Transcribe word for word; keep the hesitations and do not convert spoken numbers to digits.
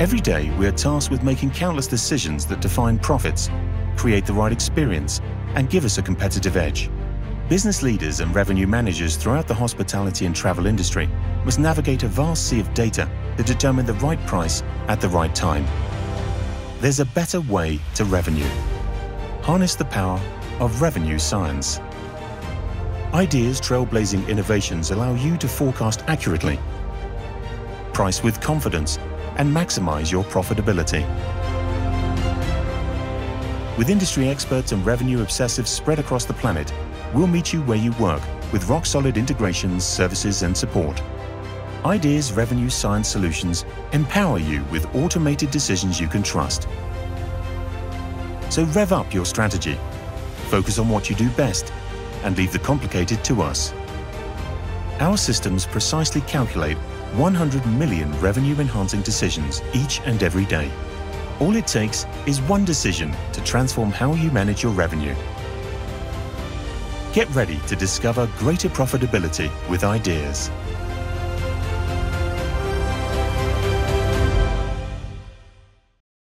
Every day, we are tasked with making countless decisions that define profits, create the right experience, and give us a competitive edge. Business leaders and revenue managers throughout the hospitality and travel industry must navigate a vast sea of data to determine the right price at the right time. There's a better way to revenue. Harness the power of revenue science. IDeaS trailblazing innovations allow you to forecast accurately, price with confidence, and maximize your profitability. With industry experts and revenue obsessives spread across the planet, we'll meet you where you work with rock-solid integrations, services, and support. IDeaS Revenue Science Solutions empower you with automated decisions you can trust. So rev up your strategy, focus on what you do best, and leave the complicated to us. Our systems precisely calculate one hundred million revenue-enhancing decisions each and every day. All it takes is one decision to transform how you manage your revenue. Get ready to discover greater profitability with IDeaS.